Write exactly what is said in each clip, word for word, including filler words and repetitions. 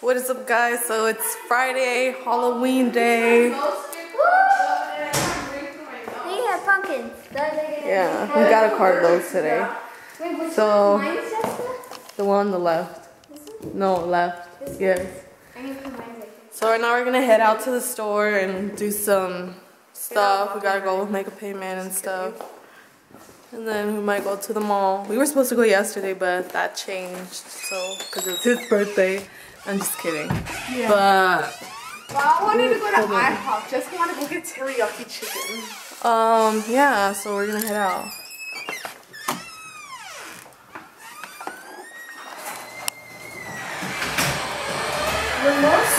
What is up, guys? So it's Friday, Halloween day. We have pumpkins. Yeah, we got a card load today. So the one on the left. No, left. Yes. So right now we're gonna head out to the store and do some stuff. We gotta go make a payment and stuff. And then we might go to the mall. We were supposed to go yesterday, but that changed. So because it's his birthday. I'm just kidding. Yeah. But well, I wanted to go to IHOP. Just wanted to go get teriyaki chicken. Um, yeah, so we're gonna head out.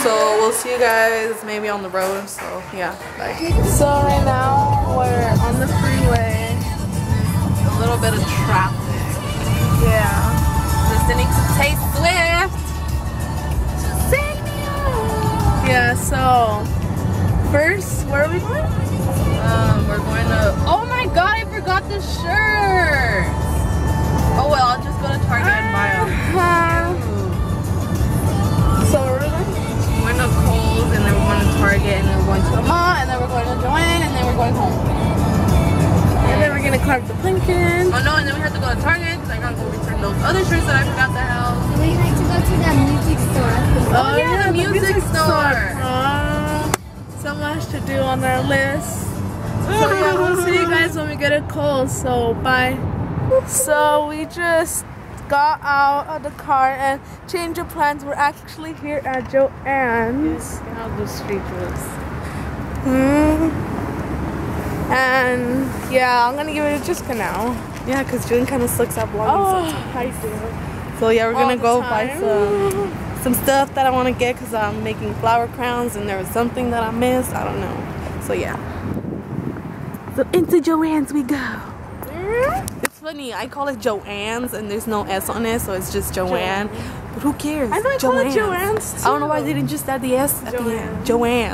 So we'll see you guys maybe on the road. So yeah, bye. So right now we're on the freeway. A little bit of traffic. Yeah. Listening to Taste Swift. Yeah, so first, where are we going? Um, we're going to, oh my god, I forgot the shirt! Oh well, I'll just go to Target uh, and buy them. So we're going to Kohl's, and then we're going to Target, and then we're going to the mall, and then we're going to Joann, and then we're going home. And then we're going to carve the pumpkin. Oh no, and then we have to go to Target, because I gotta go return those other shirts that I forgot to have. We have to go to that music store. Oh, oh yeah, the, the music, music store. store. Uh, so much to do on our list. So yeah, we'll see you guys when we get a call. So bye. So we just got out of the car and changed of plans. We're actually here at Joann's. Look how the street looks. Mm. And yeah, I'm gonna give it a Jessica now. Yeah, cause June kind of sucks at vlogging sometimes. Oh. So yeah, we're gonna go buy some some stuff that I want to get because I'm making flower crowns and there was something that I missed. I don't know. So yeah. So into Joann's we go. Mm-hmm. It's funny. I call it Joann's and there's no S on it, so it's just Joann. Joann. But who cares? I thought I call it Joann's too. I don't know why they didn't just add the S at Joann. The end.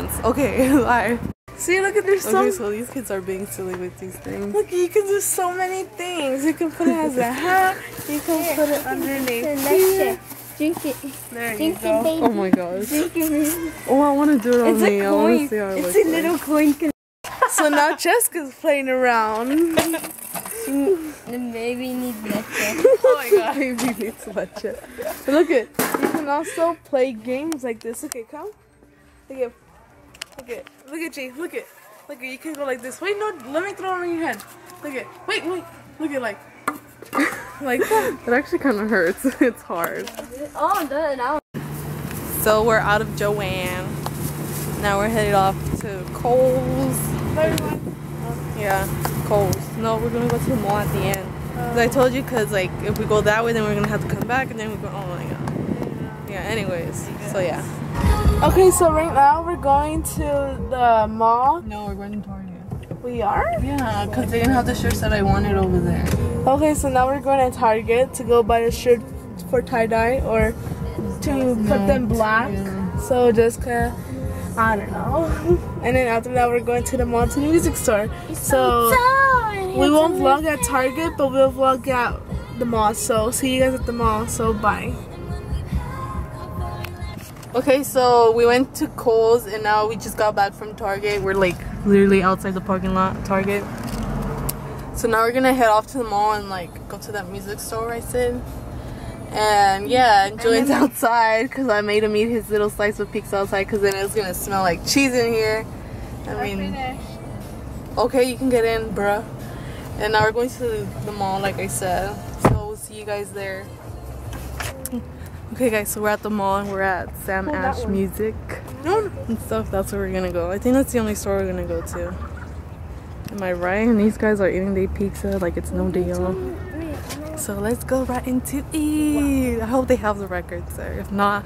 Joann's. Okay. All right. See, look at there's so. Okay, so these kids are being silly with these things. Look, you can do so many things. You can put it as a hat. You can here, put it underneath. Here. Drink it. There you Drink go. It, baby. Oh my gosh. Drink it, baby. Oh, I want to do it on it's me. I want to see how it it's looks. It's a little like. coin. So now Jessica's playing around. The baby needs matcha. Oh my god, the baby needs matcha. But look it. You can also play games like this. Look it, come. Look it. Look at, look at Jay, look at, look at, you can go like this. Wait, no, let me throw it on your head. Look at, wait, wait, look at, like, like that. It actually kind of hurts. It's hard. Oh, I'm done now. So we're out of Joann. Now we're headed off to Kohl's. Yeah, Kohl's. No, we're gonna go to the mall at the end. Cause I told you, cause like if we go that way, then we're gonna have to come back, and then we go. Oh my god. Yeah. Anyways, so yeah. Okay, so right now we're going to the mall. No, we're going to Target. We are? Yeah, because they didn't have the shirts that I wanted over there. Okay, so now we're going to Target to go buy a shirt for tie-dye or to no, put them black. Yeah. So just kind of, I don't know. And then after that we're going to the mall to the music store. So we won't vlog at Target, but we'll vlog at the mall. So see you guys at the mall. So bye. Okay, so we went to Kohl's and now we just got back from Target. We're like literally outside the parking lot, Target. So now we're gonna head off to the mall and like go to that music store I said. And yeah, Julian's outside because I made him eat his little slice of pizza outside because then it's gonna smell like cheese in here. I mean, okay, you can get in, bruh. And now we're going to the mall, like I said. So we'll see you guys there. Okay guys, so we're at the mall and we're at Sam oh, Ash Music and stuff. That's where we're gonna go. I think that's the only store we're gonna go to. Am I right? And these guys are eating their pizza like it's no day off. So let's go right into it. I hope they have the records there. If not,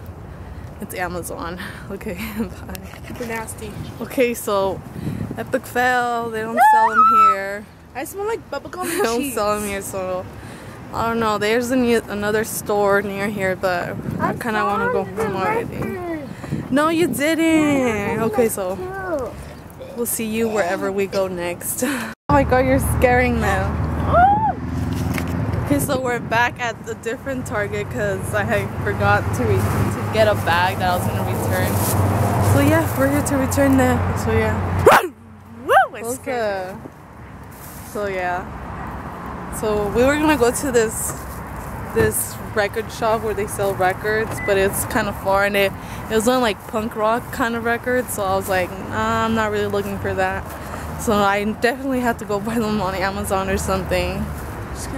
it's Amazon. Okay, bye. They're nasty. Okay, so Epic Fail. They don't sell them here. I smell like bubblegum cheese. They don't sell them here, so... I don't know, there's a, another store near here, but I, I kind of want to go home already. Record. No, you didn't. No, okay, so cute. We'll see you wherever we go next. Oh my god, you're scaring them. Oh! Okay, so we're back at the different Target because I had forgot to, re to get a bag that I was going to return. So yeah, we're here to return that. So yeah. Woo! I scared. So yeah. So we were going to go to this this record shop where they sell records, but it's kind of far and it, it was on like punk rock kind of records, so I was like, nah, I'm not really looking for that. So I definitely had to go buy them on Amazon or something.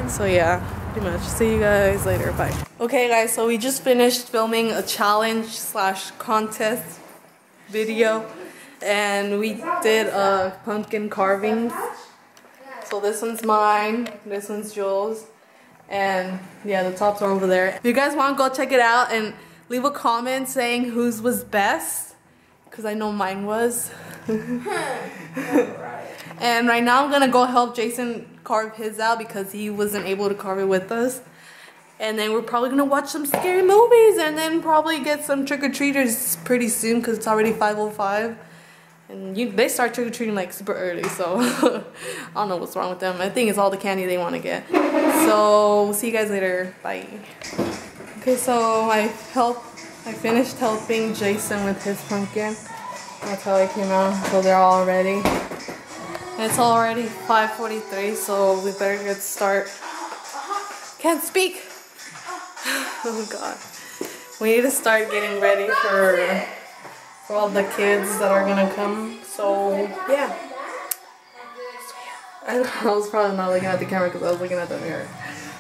So yeah, pretty much. See you guys later. Bye. Okay guys, so we just finished filming a challenge slash contest video and we did a pumpkin carving. So this one's mine, this one's Joel's, and yeah, the tops are over there. If you guys want to go check it out and leave a comment saying whose was best, because I know mine was. And right now I'm gonna go help Jason carve his out because he wasn't able to carve it with us. And then we're probably gonna watch some scary movies and then probably get some trick-or-treaters pretty soon because it's already five oh five. And you, they start trick-or-treating like super early, so I don't know what's wrong with them. I think it's all the candy they want to get. So we'll see you guys later. Bye. Okay, so I helped. I finished helping Jason with his pumpkin. That's how they came out. So they're all ready. It's already five forty-three, so we better get start. Can't speak. Oh God. We need to start getting ready for for all the kids that are gonna come. So yeah. I was probably not looking at the camera because I was looking at the mirror.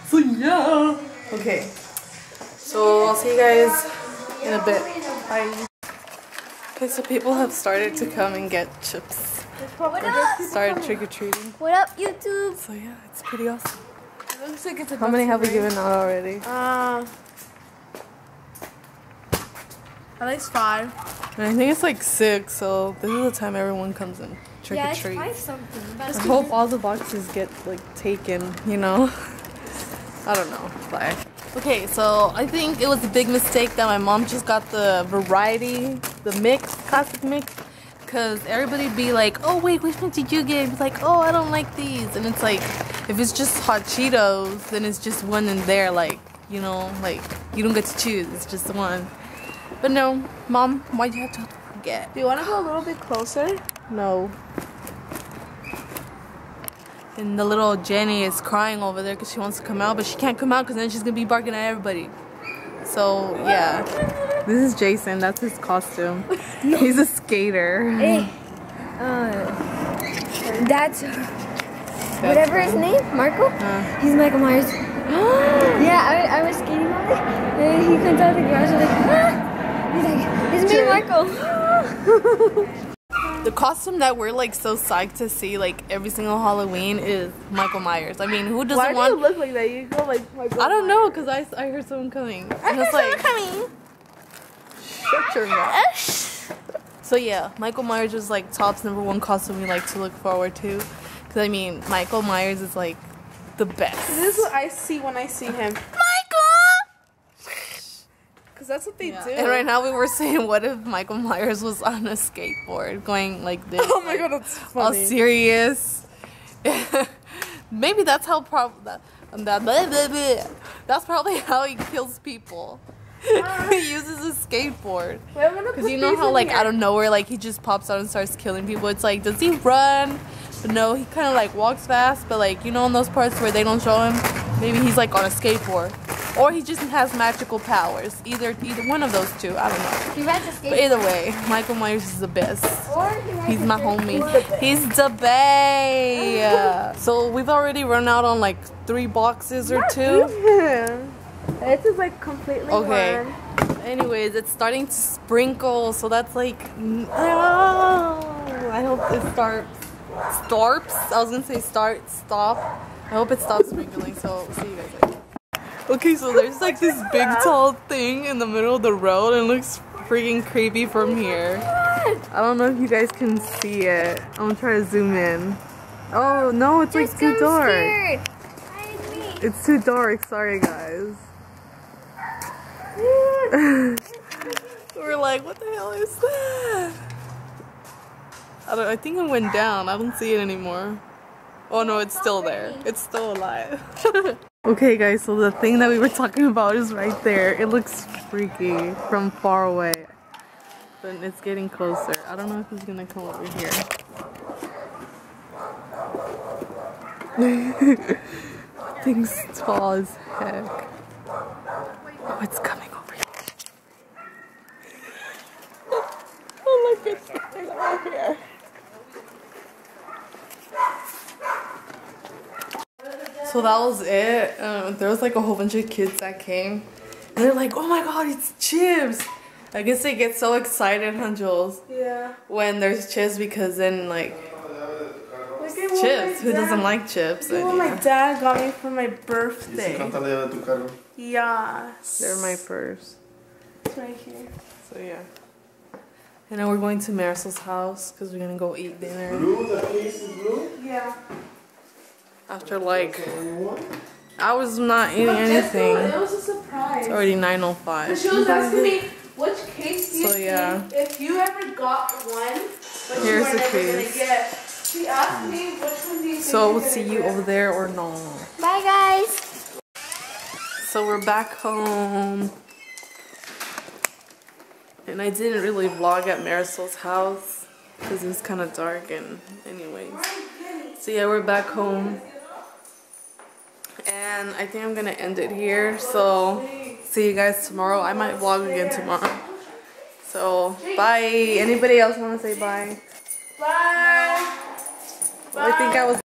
So yeah. Okay. So I'll see you guys in a bit. Bye. Okay, so people have started to come and get chips. What up? Started trick-or-treating. What up, YouTube? So yeah, it's pretty awesome. It looks like it's a How many have we given out already? Uh, at least five. And I think it's like six, so this is the time everyone comes in trick-or-treat. Yeah, it's five something. I hope all the boxes get like taken, you know? I don't know. Bye. Okay, so I think it was a big mistake that my mom just got the variety, the mix, classic mix. Because everybody be like, oh wait, which one did you get? It's like, oh, I don't like these. And it's like, if it's just Hot Cheetos, then it's just one in there. Like, you know, like, you don't get to choose. It's just the one. But no, Mom, why'd you have to forget? Do you want to go a little bit closer? No. And the little Jenny is crying over there because she wants to come out. But she can't come out because then she's going to be barking at everybody. So, yeah. This is Jason, that's his costume. He's a skater. Hey, uh, that's, that's whatever him. His name, Marco? Uh. He's Michael Myers. Yeah, I, I was skating on it, and he comes out of the garage and like, ah! He's like, it's me, Marco. The costume that we're like so psyched to see like every single Halloween is Michael Myers. I mean, who doesn't Why want- Why do you look like that? You go like Michael I don't Myers. know, because I, I heard someone coming. I heard someone like, coming. So yeah, Michael Myers is like top's number one costume we like to look forward to, because I mean Michael Myers is like the best. This is what I see when I see him. Michael, because that's what they yeah. do. And right now we were saying, what if Michael Myers was on a skateboard going like this? Oh my like, God, that's funny. All serious. Maybe that's how prob that, that blah, blah, blah. That's probably how he kills people. He uses a skateboard. Because you know how like out of nowhere like he just pops out and starts killing people. It's like, does he run? But no, he kind of like walks fast. But like, you know, in those parts where they don't show him, maybe he's like on a skateboard, or he just has magical powers. Either either one of those two. I don't know. He rides a skateboard. But either way, Michael Myers is the best. Or he he's my homie. He's the bae. So we've already run out on like three boxes or Not two. Even. This is like completely okay. Warm. Anyways, it's starting to sprinkle, so that's like. Oh, I hope it starts. Storps? I was gonna say start, stop. I hope it stops sprinkling, so see you guys later. Okay, so there's like this big tall thing in the middle of the road, and it looks freaking creepy from here. I don't know if you guys can see it. I'm gonna try to zoom in. Oh no, it's like too dark. It's too dark, sorry guys. We're like, what the hell is that? I don't. I think it went down. I don't see it anymore. Oh no, it's still there. It's still alive. Okay guys, so the thing that we were talking about is right there. It looks freaky from far away, but it's getting closer. I don't know if it's gonna come over here. Thing's tall as heck. Oh, it's coming over here. Oh look, it's coming over here. So that was it. Um, there was like a whole bunch of kids that came and they're like, oh my god, it's Chips. I guess they get so excited, huh, Jules? Yeah. When there's Chips, because then like, like Chips, dad, who doesn't like Chips? Look what my dad got me for my birthday. Yeah. They're my purse. It's right here. So yeah. And now we're going to Marisol's house because we're gonna go eat dinner. Blue, the case is blue? Yeah. After like, I was not eating anything. It was a surprise. It's already nine oh five. But she was asking me, which case do you so, yeah. think if you ever got one, but Here's you were never going to get? She asked me, which one do you think So, we'll see you get? over there or no. Bye, guys. So, we're back home. And I didn't really vlog at Marisol's house because it was kind of dark and anyways. So, yeah, we're back home. And I think I'm gonna end it here. So see you guys tomorrow. I might vlog again tomorrow. So bye. Anybody else wanna say bye? Bye. Well, I think I was